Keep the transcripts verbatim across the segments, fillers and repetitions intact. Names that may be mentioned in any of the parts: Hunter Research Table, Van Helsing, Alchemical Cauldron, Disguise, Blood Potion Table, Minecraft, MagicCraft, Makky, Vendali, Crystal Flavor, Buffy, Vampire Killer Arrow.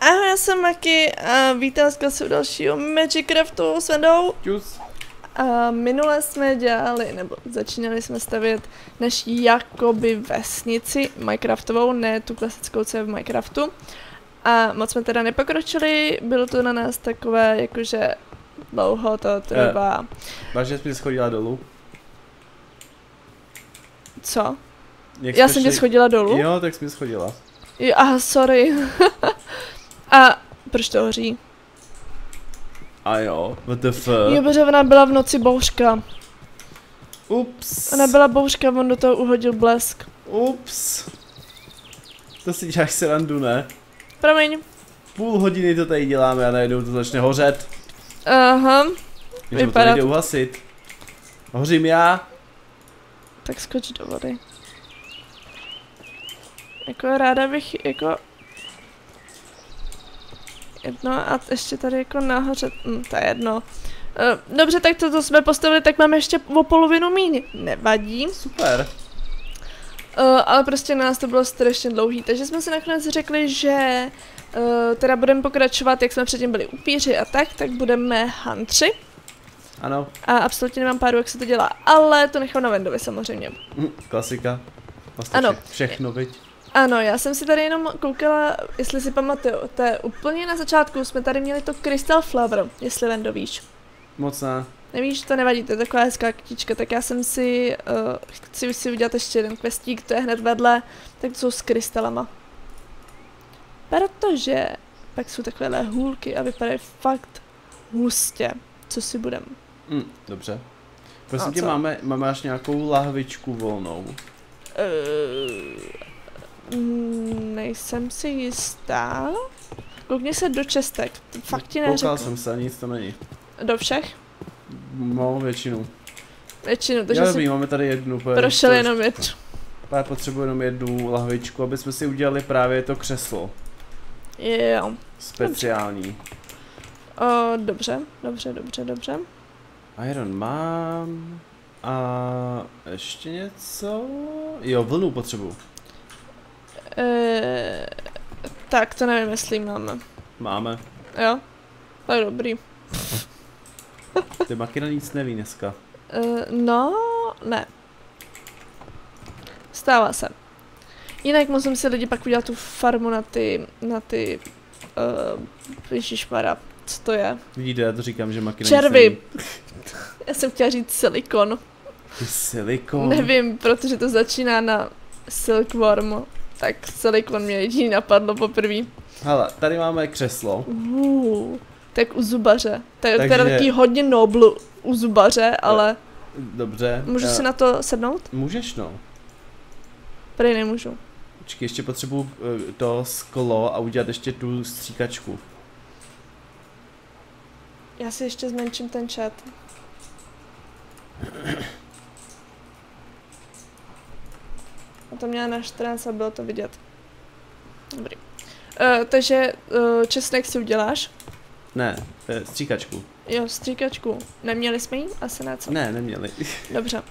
Ahoj, já jsem Makky a vítám vás u dalšího MagicCraftu s Vendou. Čus. A minule jsme dělali, nebo začínali jsme stavět naši jakoby vesnici minecraftovou, ne tu klasickou, co je v Minecraftu. A moc jsme teda nepokročili, bylo to na nás takové, jakože dlouho to trvá. Vážně jsi schodila dolů? Co? Jak já jsem tě schodila dolů? Jo, tak jsi mi schodila. Aha, sorry. A proč to hoří? A jo, W T F. Jo, protože ona byla v noci bouřka. Ups. Ona byla bouřka, on do toho uhodil blesk. Ups. To si děláš srandu, ne? Promiň. Půl hodiny to tady děláme a najednou to začne hořet. Aha. Když to nejde uhasit. Hořím já. Tak skoč do vody. Jako ráda bych jako... Jedno a ještě tady jako nahoře, hm, to je jedno. E, dobře, tak toto jsme postavili, tak máme ještě o polovinu míň. Nevadí. Super. E, ale prostě nás to bylo strašně dlouhý, takže jsme si nakonec řekli, že e, teda budeme pokračovat, jak jsme předtím byli upíři a tak, tak budeme huntři. Ano. A absolutně nemám páru, jak se to dělá, ale to nechám na Vendovi samozřejmě. Hm, klasika. Vlastně ano. Všechno, viď? Ano, já jsem si tady jenom koukala, jestli si pamatujete, úplně na začátku jsme tady měli to Crystal Flavor, jestli jen dovíš. Moc ne. Nevíš, to nevadí, to je taková hezká kytička, tak já jsem si, uh, chci si udělat ještě jeden questík, to je hned vedle, tak to jsou s krystalama. Protože pak jsou takovéhle hůlky a vypadají fakt hustě, co si budem. Mm, dobře. Prosím tě, máme, máme až nějakou lahvičku volnou. Uh... Nejsem si jistá. Koukni se do čestek, fakt ti neřeknu. Koukal jsem se, nic to není. Do všech? No, většinu. Většinu, takže já si... máme tady jednu. Prošel jenom jednu. Já potřebuji jenom jednu lahvičku, aby jsme si udělali právě to křeslo. Jo. Speciální. O, dobře, dobře, dobře, dobře. Iron mám. A ještě něco? Jo, vlnu potřebuji. Eee, tak to nevím, jestli máme. Máme. Jo, to je dobrý. Ty Makina nic neví dneska. Eee, no, ne. Stává se. Jinak musím si lidi pak udělat tu farmu na ty, na ty, uh, ježišmarja, co to je? Vidíte, já to říkám, že Makina červy. Nic neví. Já jsem chtěla říct silikon. Silikon? Nevím, protože to začíná na silkworm. Tak silikon mě jediný napadlo poprvé. Hele, tady máme křeslo. Uh, tak u zubaře. To je teda taky hodně nobl u zubaře, ale... Dobře. Můžu já... si na to sednout? Můžeš, no. Prej nemůžu. Počkej, ještě potřebuji to sklo a udělat ještě tu stříkačku. Já si ještě zmenším ten chat. A to měla na čtrnáct a bylo to vidět. Dobrý. Uh, takže uh, česnek si uděláš? Ne, stříkačku. Jo, stříkačku. Neměli jsme ji? Asi ne, co? Ne, neměli. Dobře.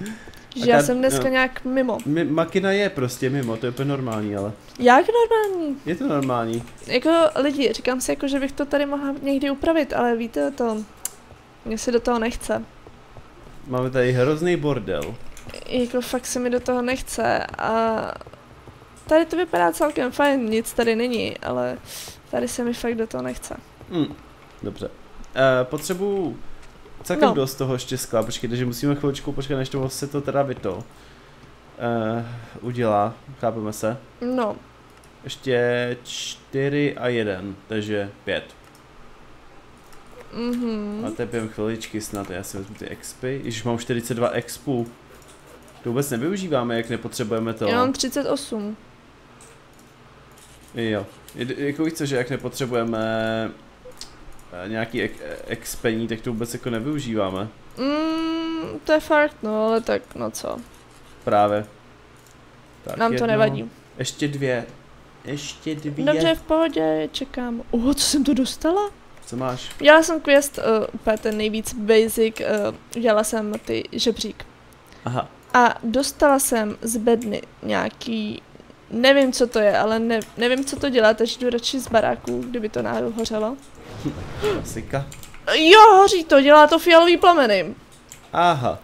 Že já jsem dneska no, nějak mimo. Mi, Makina je prostě mimo, to je úplně normální, ale... Jak normální? Je to normální. Jako lidi, říkám si, jako, že bych to tady mohla někdy upravit, ale víte to, mě se do toho nechce. Máme tady hrozný bordel. Jako fakt se mi do toho nechce a tady to vypadá celkem fajn, nic tady není, ale tady se mi fakt do toho nechce. Mm, dobře. E, potřebuju celkem no. dost toho ještě skla, počkej, takže musíme chviličku počkat, než to se to teda vyto e, udělá, chápeme se? No. Ještě čtyři a jeden, takže pět. Mhm. A teď během chviličky snad, já si vezmu ty expy, již mám čtyřicet dva expů. To vůbec nevyužíváme, jak nepotřebujeme to. Já mám třicet osm. Jo. Jako víš co, že jak nepotřebujeme nějaký ek expení, tak to vůbec jako nevyužíváme. Mm, to je fakt, no, ale tak, no co. Právě. Tak, nám jedno. To nevadí. Ještě dvě. Ještě dvě. Dobře, v pohodě, čekám. Oho, co jsem to dostala? Co máš? Dělala jsem quest, uh, úplně ten nejvíc basic, uh, dělala jsem ty žebřík. Aha. A dostala jsem z bedny nějaký Nevím, co to je, ale ne, nevím, co to dělá, takže jdu radši z baráku, kdyby to náhodou hořelo. Klasika. Jo, hoří to, dělá to fialový plameny. Aha.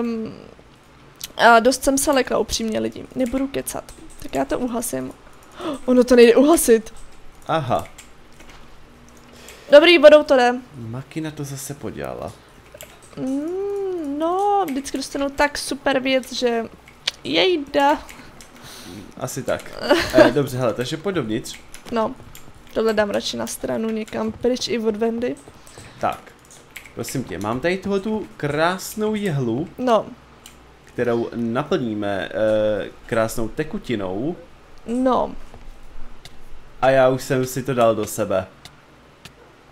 Um, a dost jsem se lekla, upřímně lidi, nebudu kecat. Tak já to uhasím. Ono to nejde uhasit. Aha. Dobrý, vodou to jde. Makky na to zase podělala. Mm, no, vždycky dostanu tak super věc, že jejda. Asi tak. E, dobře, hele, takže pojď dovnitř. No, tohle dám radši na stranu někam pryč i od Vendy. Tak, prosím tě, mám tady tu krásnou jehlu, no, kterou naplníme e, krásnou tekutinou. No. A já už jsem si to dal do sebe.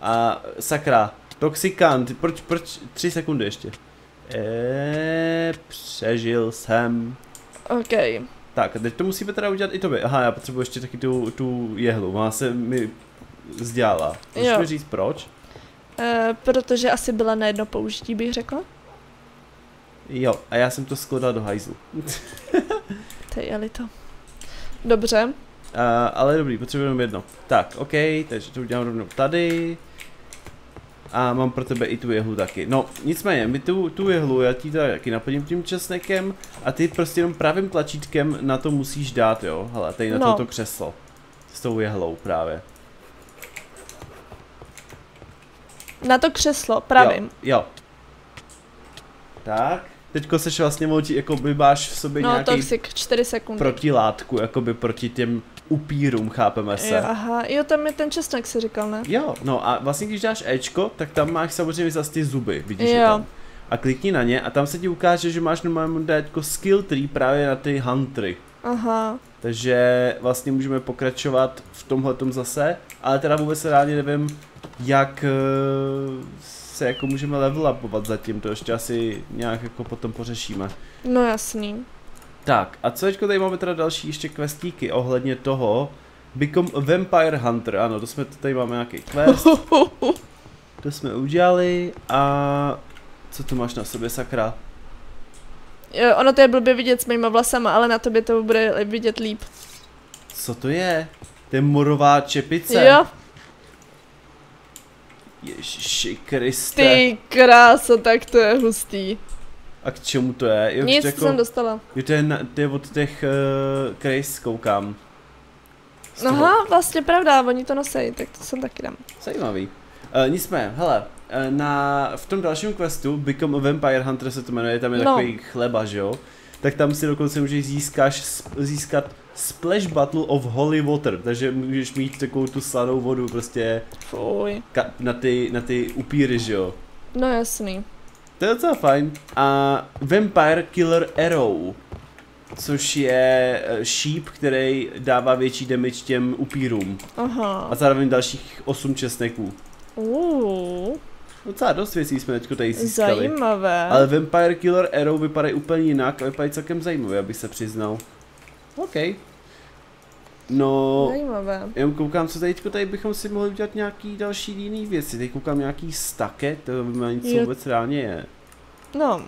A sakra, toxikant, proč, proč, tři sekundy ještě. Eee, přežil jsem. OK. Tak, teď to musíme teda udělat i tobě. Aha, já potřebuji ještě taky tu, tu jehlu, ona se mi vzdělala. Můžeš mi říct proč? E, protože asi byla na jedno použití, bych řekla. Jo, a já jsem to skládal do hajzlu. Tejeli to. Dobře. Uh, ale dobrý, potřebujeme jedno. Tak, OK, takže to udělám rovnou tady. A mám pro tebe i tu jehlu taky. No, nicméně, my tu, tu jehlu, já ti to taky naplním tím česnekem a ty prostě jenom pravým tlačítkem na to musíš dát, jo. Hele, tady na no. toto křeslo. S tou jehlou právě. Na to křeslo, pravým. Jo, jo. Tak. Teďko seš vlastně moutí, jako by máš v sobě no, nějaký toxic, čtyři sekundy. Protilátku, jako by proti těm upírům, chápeme se. Jo, aha, jo, tam je ten česnek, si říkal, ne? Jo, no a vlastně když dáš Ečko, tak tam máš samozřejmě zase ty zuby, vidíš jo. je tam. A klikni na ně a tam se ti ukáže, že máš normálně dát jako skill tree právě na ty huntery. Aha. Takže vlastně můžeme pokračovat v tomhletom zase, ale teda vůbec reálně nevím, jak se jako můžeme level upovat zatím, to ještě asi nějak jako potom pořešíme. No jasný. Tak, a co teďko tady máme teda další ještě questíky ohledně toho Become a Vampire Hunter, ano, to jsme, tady máme nějaký quest. To jsme udělali a co to máš na sobě, sakra? Jo, ono to je blbě vidět s mýma vlasama, ale na tobě to bude vidět líp. Co to je? To je morová čepice? Jo. Ježiši Kriste. Ty krása, tak to je hustý. A k čemu to je? Jo, nic, jako, jsem dostala. Jo, to je, na, to je od těch uh, Craze, koukám. Aha, vlastně pravda, oni to nosejí, tak to jsem taky dám. Zajímavý. Uh, nicméně, hele, na, v tom dalším questu, Become a Vampire Hunter se to jmenuje, tam je no. takový chleba, že jo? Tak tam si dokonce můžeš získáš, získat Splash Battle of Holy Water, takže můžeš mít takovou tu slanou vodu prostě na ty, na ty upíry, že jo? No jasný. To je docela fajn. A Vampire Killer Arrow, což je šíp, který dává větší damage těm upírům. Aha. A zároveň dalších osm česneků. Uuu. Docela dost věcí jsme teďko tady získali. Zajímavé. Ale Vampire Killer Arrow vypadají úplně jinak a vypadají celkem zajímavě, abych se přiznal. OK. No, zajímavé. Jenom koukám, co teďko tady bychom si mohli udělat nějaký další jiný věci. Teď koukám nějaký stake, to by něco vůbec reálně je. No.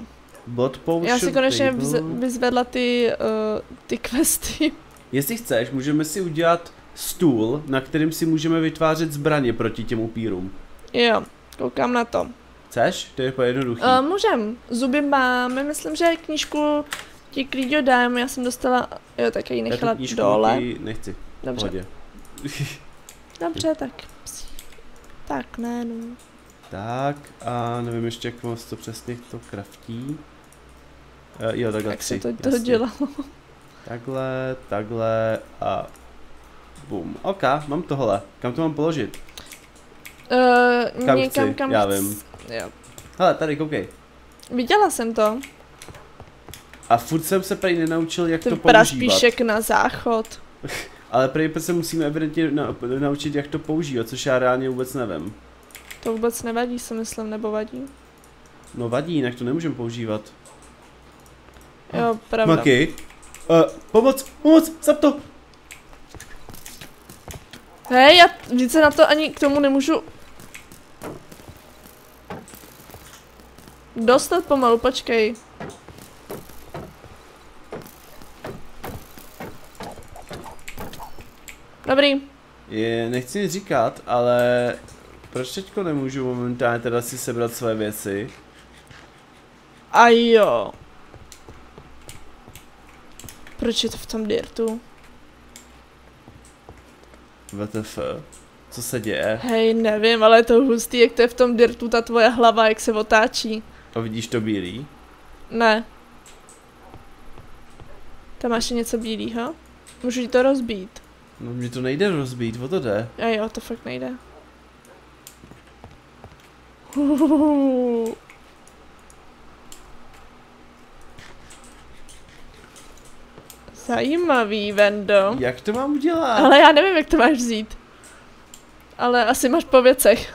Blood Potion Table. Já si konečně vyzvedla ty, uh, ty questy. Jestli chceš, můžeme si udělat stůl, na kterým si můžeme vytvářet zbraně proti těm upírům. Jo. Koukám na to. Chceš? To je po jednoduchý. Uh, můžem. Zuby mám. Myslím, že knížku ti klidně dám. Já jsem dostala... Jo, tak já ji nechala já knížku dole. Nechci. Dobře. Dobře, tak. Tak, ne, no. Tak a nevím ještě, jak moc to přesně to kraftí. Uh, jo, takhle tak tři. Jak se to, to dělalo. Takhle, takhle a... Bum. OK, mám tohle. Kam to mám položit? Uh, kam někam, chci, kam já chci. Vím. Jo. Hele, tady koukej. Viděla jsem to. A furt jsem se prý nenaučil, jak Ty to používat. Praspíšek na záchod. Ale prý se musíme evidentně na, naučit, jak to používat, což já reálně vůbec nevím. To vůbec nevadí, si myslím, nebo vadí? No vadí, jinak to nemůžeme používat. Jo, oh. pravda. Makky. Uh, pomoc, pomoc, zap to! Hej, já více na to ani k tomu nemůžu dostat pomalu, počkej. Dobrý. Je, nechci říkat, ale proč teďko nemůžu momentálně teda si sebrat své věci? A jo. Proč je to v tom dirtu? W T F? Co se děje? Hej, nevím, ale je to hustý, jak to je v tom dirtu, ta tvoje hlava, jak se otáčí. A vidíš to bílý? Ne. Tam máš něco bílýho? Můžu ti to rozbít? No, mi to nejde rozbít, o to jde. A jo, to fakt nejde. Uhuhu. Zajímavý, Vendo. Jak to mám udělat? Ale já nevím, jak to máš vzít. Ale asi máš po věcech.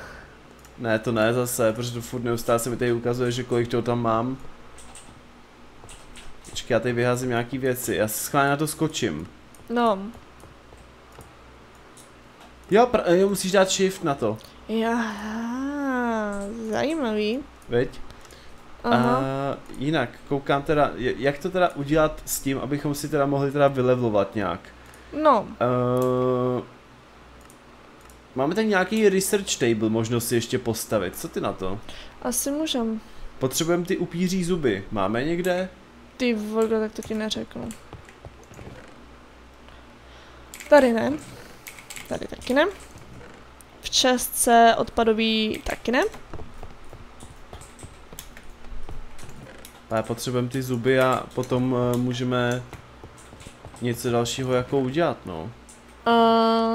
Ne, to ne zase, protože to furt neustále se mi tady ukazuje, že kolik toho tam mám. Počkej, já tady vyházím nějaký věci, já se schválně na to skočím. No. Jo, jo, musíš dát shift na to. Jaha, zajímavý. Veď? Aha. A jinak, koukám teda, jak to teda udělat s tím, abychom si teda mohli teda vylevlovat nějak. No. Uh, máme tady nějaký research table, možnost si ještě postavit, co ty na to? Asi můžem. Potřebujeme ty upíří zuby, máme někde? Ty vole, tak to ti neřeknu. Tady ne. Tady taky ne. V čestce odpadový taky ne. Ale potřebujeme ty zuby a potom uh, můžeme něco dalšího jako udělat, no.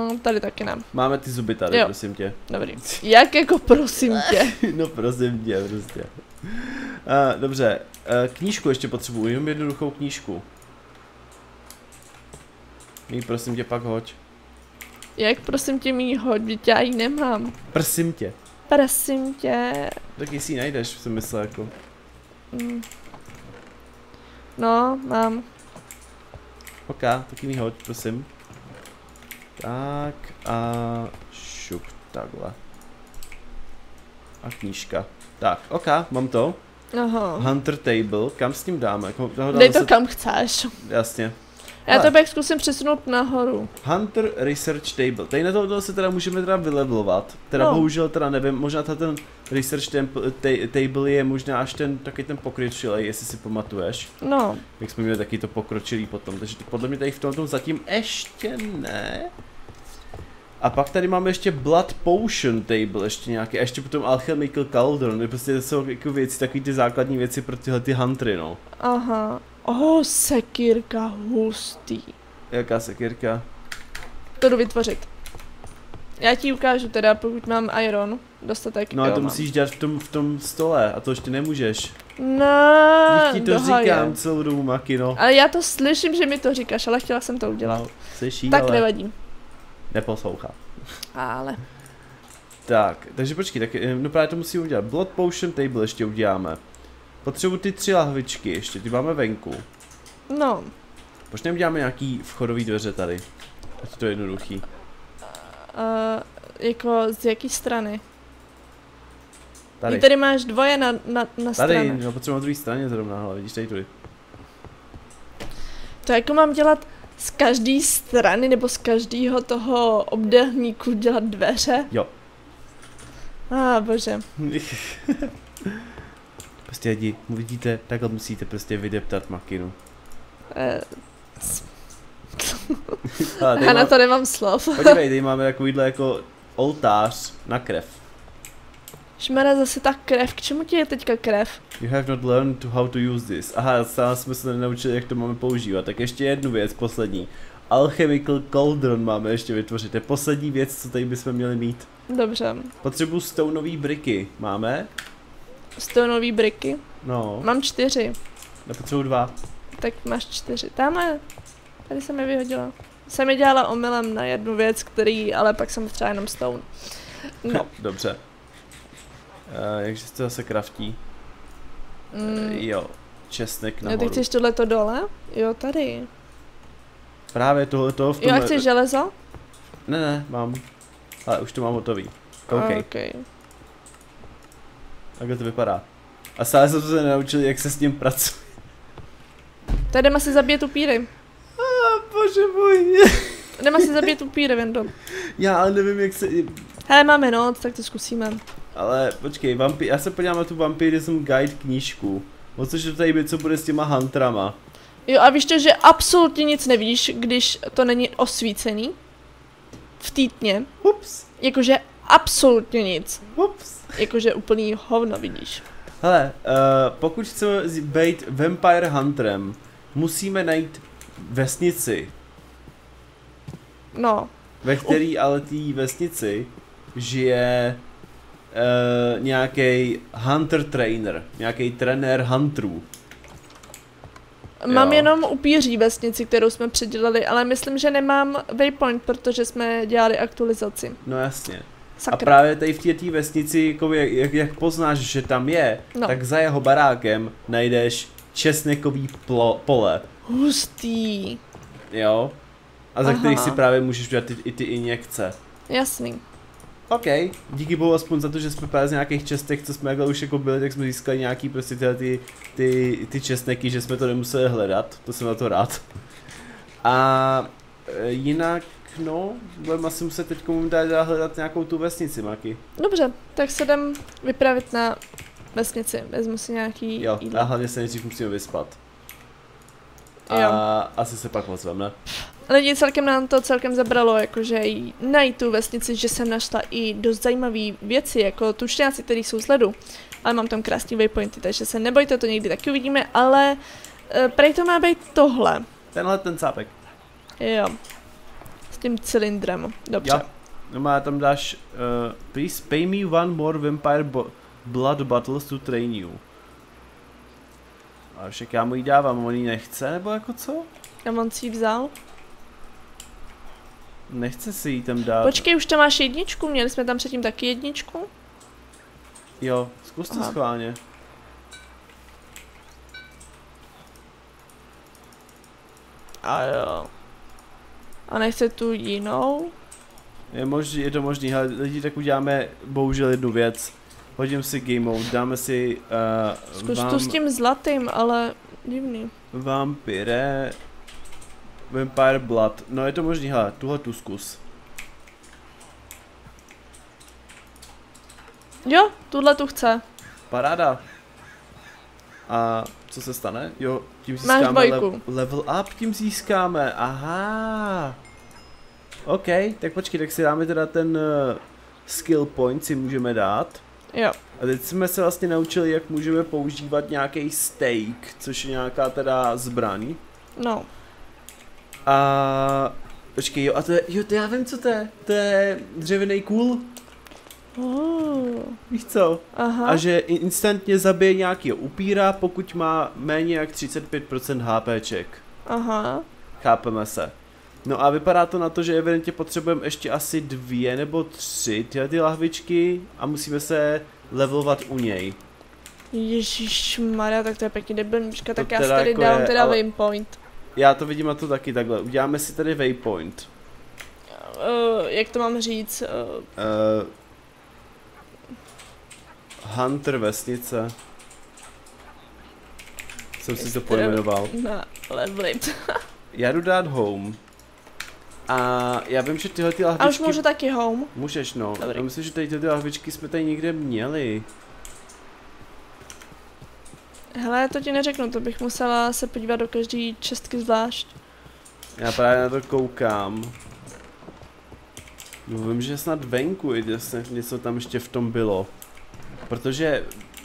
Uh, tady taky ne. Máme ty zuby tady, jo. Prosím tě. Dobrý. Jak jako prosím tě? No prosím tě, prostě. Uh, dobře, uh, knížku ještě potřebuji, jenom jednoduchou knížku. Mí, prosím tě, pak hoď. Jak prosím tě mý hoď, vždyť já ji nemám. Prosím tě. Prosím tě. Tak jestli ji najdeš, jsem myslel jako. Mm. No, mám. Ok, taky mi hoď, prosím. Tak a šup, takhle. A knížka. Tak, ok, mám to. Aha. Hunter Table, kam s tím dáme? Ho, ho dáme Dej to se... kam chceš. Jasně. Já to bych zkusím přesunout nahoru. Hunter Research Table. Tady na tohle se teda můžeme teda vylevelovat. Teda no. Bohužel teda nevím, možná ten Research temple, Table je možná až ten taky ten pokročilý, jestli si pamatuješ. No. Jak jsme měli taky to pokročilý potom, takže to podle mě tady v tom, tom zatím ještě ne. A pak tady máme ještě Blood Potion Table, ještě nějaké, a ještě potom Alchemical Cauldron, prostě to jsou jako věci, takový ty základní věci pro tyhle ty huntery, no. Aha. O, oh, sekírka hustý. Jaká sekírka? To jdu vytvořit. Já ti ukážu teda, pokud mám iron, dostatek. No a to mám. Musíš dělat v tom, v tom stole a to ještě nemůžeš. No, ti to dohaje. Říkám celou dobu, Makky, no. Ale já to slyším, že mi to říkáš, ale chtěla jsem to udělat. No, slyší, tak ale... nevadí. Neposlouchá. Ale. Tak, takže počkej, tak, no právě to musím udělat. Blood Potion Table ještě uděláme. Potřebuji ty tři lahvičky ještě, ty máme venku. No. Proč neuděláme nějaký vchodový dveře tady? Ať je to jednoduchý. Uh, jako z jaký strany? Tady. Ty tady máš dvoje na, na, na straně. Tady, no potřebuji na druhé straně zrovna, ale vidíš tady tudy. To jako mám dělat z každé strany nebo z každého toho obdélníku dělat dveře? Jo. A ah, bože. Prostě lidi, vidíte, takhle musíte prostě vydeptat Makynu. Eh, já mám, na to nemám slov. Podívej, tady máme takovýhle jako oltář na krev. Šmere zase ta krev, k čemu ti je teďka krev? You have not learned how to use this. Aha, stále jsme se nenaučili, jak to máme používat. Tak ještě jednu věc, poslední. Alchemical Cauldron máme ještě vytvořit, to je poslední věc, co tady bychom měli mít. Dobře. Potřebuji stoneový briky, máme? Stoneový briky? No. Mám čtyři. Nepotřebuji dva. Tak máš čtyři. Tamhle. Tady jsem je vyhodila. Jsem je dělala omylem na jednu věc, který, ale pak jsem třeba jenom stone. No. Dobře. Uh, jakže se to zase kraftí? Mm. Uh, jo. Česnek nahoru. No, ty chceš tohleto dole? Jo, tady. Právě tohleto v tom... Jo, a chceš železo? Ne, ne, mám. Ale už to mám hotový. OK. okay. Takhle to vypadá. A stále jsem se naučil, jak se s tím pracuje. Tady jdeme asi zabít upíry. A bože můj. Jdeme si zabít upíry, Vendo. Já ale nevím, jak se... Hele, máme noc, tak to zkusíme. Ale počkej, vampír, já se podívám na tu vampirism guide knížku. O což to tady by, co bude s těma huntrama. Jo, a víš to, že absolutně nic nevíš, když to není osvícený. V týtně. Ups. Jakože absolutně nic. Ups. Jakože úplný hovno vidíš. Hele, uh, pokud chceme být vampire hunterem, musíme najít vesnici. No. Ve který ale té vesnici žije uh, nějaký hunter trainer, nějaký trenér hunterů. Mám jo. jenom upíří vesnici, kterou jsme předělali, ale myslím, že nemám waypoint, protože jsme dělali aktualizaci. No jasně. Sakra. A právě tady v té vesnici, jako jak, jak poznáš, že tam je, no. tak za jeho barákem najdeš česnekový plo, pole. Hustý. Jo. A za Aha. kterých si právě můžeš dělat i ty injekce. Jasný. OK, díky bohu aspoň za to, že jsme právě z nějakých čestek, co jsme takhle už jako byli, tak jsme získali nějaký prostě ty, ty, ty česneky, že jsme to nemuseli hledat, to jsem na to rád. A e, jinak, no, budeme asi muset teď dát hledat nějakou tu vesnici, Makky. Dobře, tak se jdem vypravit na vesnici, vezmu si nějaký Jo, jídlo. A hlavně se nejdřív musíme vyspat. A jo. asi se pak ozveme, ne? Lidi, celkem nám to celkem zabralo, jakože najít tu vesnici, že jsem našla i dost zajímavé věci, jako tučňáci, který jsou z ledu. Ale mám tam krásný waypointy, takže se nebojte, to někdy taky uvidíme, ale e, prej to má být tohle. Tenhle ten cápek. Jo. S tím cylindrem, dobře. Jo. No, tam dáš, uh, please pay me one more vampire blood bottles to train you. A však já mu ji dávám, on ji nechce, nebo jako co? Já on si ji vzal. Nechce si jí tam dát. Počkej, už tam máš jedničku, měli jsme tam předtím taky jedničku. Jo, zkus to schválně. A jo. A nechce tu jinou? Je, možný, je to možný, hele, lidi, tak uděláme bohužel jednu věc. Hodím si game mode, dáme si... Uh, Zkus vám... to s tím zlatým, ale divný. Vampire... Vampire Blood, no je to možný, hele, tuhle tu zkus. Jo, tuhle tu chce. Paráda. A co se stane? Jo, tím získáme le level up, tím získáme, aha. OK, tak počkej, tak si dáme teda ten uh, skill point, si můžeme dát. Jo. A teď jsme se vlastně naučili, jak můžeme používat nějaký stake, což je nějaká teda zbraň. No. A počkej, jo, a to je, jo, to já vím, co to je, to je dřevěný kůl. Oh. Víš co? Aha. A že instantně zabije nějakýho upíra, pokud má méně jak třicet pět procent HPček. Aha. Chápeme se. No a vypadá to na to, že evidentně potřebujeme ještě asi dvě nebo tři tyhle ty lahvičky a musíme se levelovat u něj. Ježišmarja, tak to je pěkně debilníčka, tak já si tady jako dám je, teda waypoint. point. Já to vidím a to taky takhle. Uděláme si tady waypoint. Uh, jak to mám říct? Uh... Uh, Hunter vesnice. Jsem si to pojmenoval. Na levelit. Já jdu dát home. A já vím, že tyhle ty lahvičky... A už můžu taky home? Můžeš, no. Dobrý. Já myslím, že tady tyhle ty lahvičky jsme tady někde měli. Hele, to ti neřeknu, to bych musela se podívat do každé čestky zvlášť. Já právě na to koukám. No, vím, že snad venku, jestli něco tam ještě v tom bylo. Protože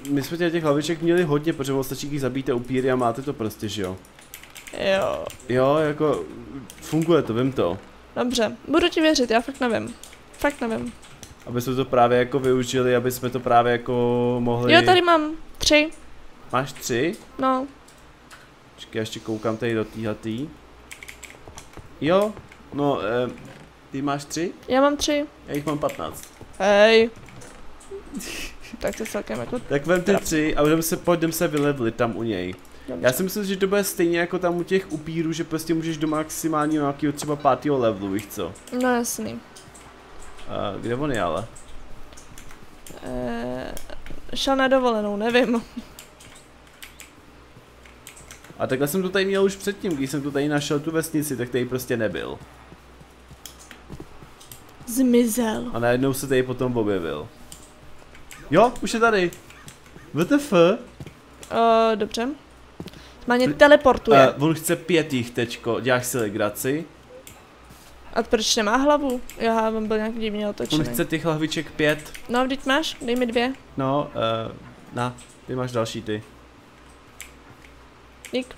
my jsme těch hlaviček měli hodně, protože stačí, když zabijete upíry a máte to prostě, že jo? Jo. Jo, jako funguje to, vím to. Dobře, budu ti věřit, já fakt nevím. Fakt nevím. Aby jsme to právě jako využili, aby jsme to právě jako mohli... Jo, tady mám tři. Máš tři? No. Počkej, já ještě koukám tady do týhletý. Jo, no, e, ty máš tři? Já mám tři. Já jich mám patnáct. Hej. Tak to celkem jako... Tak vem ty tři a budeme se, pojďme se vylevlit tam u něj. Dobře. Já si myslím, že to bude stejně jako tam u těch upírů, že prostě můžeš do maximálního nějakého třeba pátého levelu, víš co? No jasný. A kde on je ale? E, šel na dovolenou, nevím. A takhle jsem to tady měl už předtím, když jsem tu tady našel tu vesnici, tak tady prostě nebyl. zmizel. A najednou se tady potom objevil. Jo, už je tady. W T F? Uh, dobře. Má mě teleportuje. Uh, on chce pět jich tečko, děláš si legraci. A proč nemá hlavu? Jo, on byl nějak divně otočený. On chce těch hlaviček pět. No, vždyť máš, dej mi dvě. No, uh, na, ty máš další ty. Dík.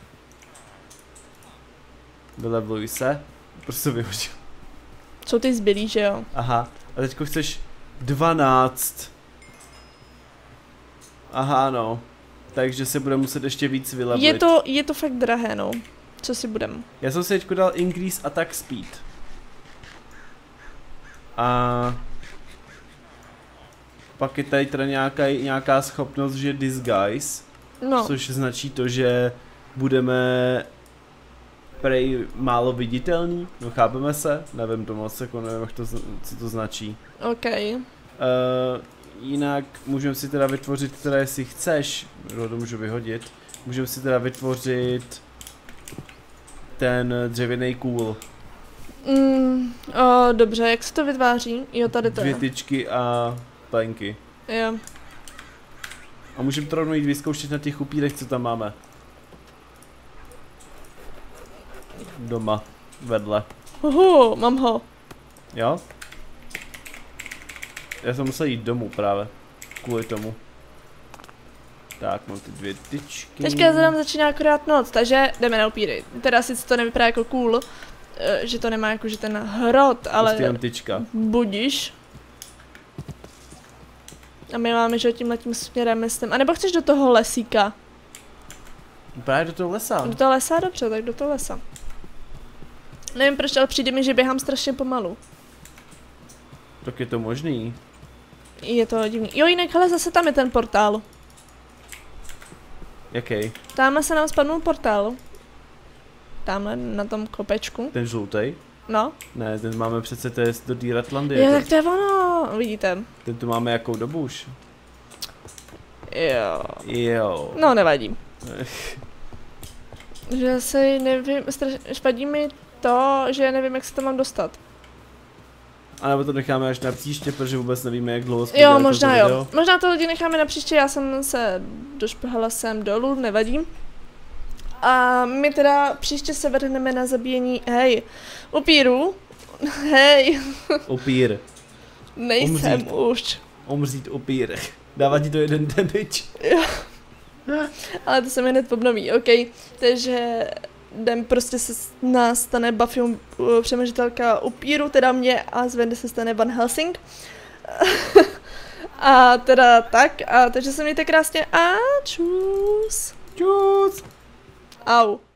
Vylevuj se. Prostě vyhodil. Jsou ty zbylí, že jo? Aha, a teďko chceš dvanáct. Aha, no. Takže se bude muset ještě víc vylevit. Je to, je to fakt drahé, no. Co si budem? Já jsem si teďko dal increase attack speed. A pak je tady teda nějaká, nějaká schopnost, že disguise. No. Což značí to, že budeme prej málo viditelní. No, chápeme se? Nevím to moc, jako nevím, jak to, co to značí. OK. Uh, jinak můžeme si teda vytvořit, které si chceš, to můžu vyhodit. Můžeme si teda vytvořit ten dřevěný kůl. Mm, o, dobře, jak se to vytváří? Jo, tady to je. Dvě tyčky a plenky. Jo. A můžeme to rovnou jít vyzkoušet na těch chupírech, co tam máme. Doma, vedle. Uhu, mám ho. Jo? Já jsem musel jít domů právě, kvůli tomu. Tak, mám ty dvě tyčky. Teďka se nám začíná akorát noc, takže jdeme na upíry. Teda sice to nevypadá jako cool, že to nemá jako že ten hrot, ale prostě tyčka. Budiš. A my máme, že tímhletím směrem myslím. A nebo chceš do toho lesíka? Právě do toho lesa. Do toho lesa, dobře, tak do toho lesa. Nevím proč, ale přijde mi, že běhám strašně pomalu. Tak je to možný. Je to divný. Jo, jinak, hele, zase tam je ten portál. Jaký? Tam se nám spadnul portál. Tamhle na tom kopečku. Ten žlutej? No. Ne, ten máme přece, to je do Dýratlandy. Jo, tak to je ono, vidíte. Ten tu máme jakou dobu už. Jo. Jo. No, nevadí. Že se nevím, špadí mi to, že nevím, jak se tam mám dostat. A nebo to necháme až na příště, protože vůbec nevíme, jak dlouho zpovědět. Jo, možná jo. Video. Možná to lidi necháme na příště, já jsem se došplhala sem dolů, nevadí. A my teda příště se vrhneme na zabíjení, hej, upírů, hej. Upír. Nejsem umřít. Už. Umřít upír. Dává ti to jeden damage. Jo. Ale to se mi hned obnoví, ok. Takže den prostě se nás stane Buffy uh, přemnožitelka upíru, teda mě, a z Vendy se stane Van Helsing. A teda tak, a takže se mějte krásně a čus. Čus. Au.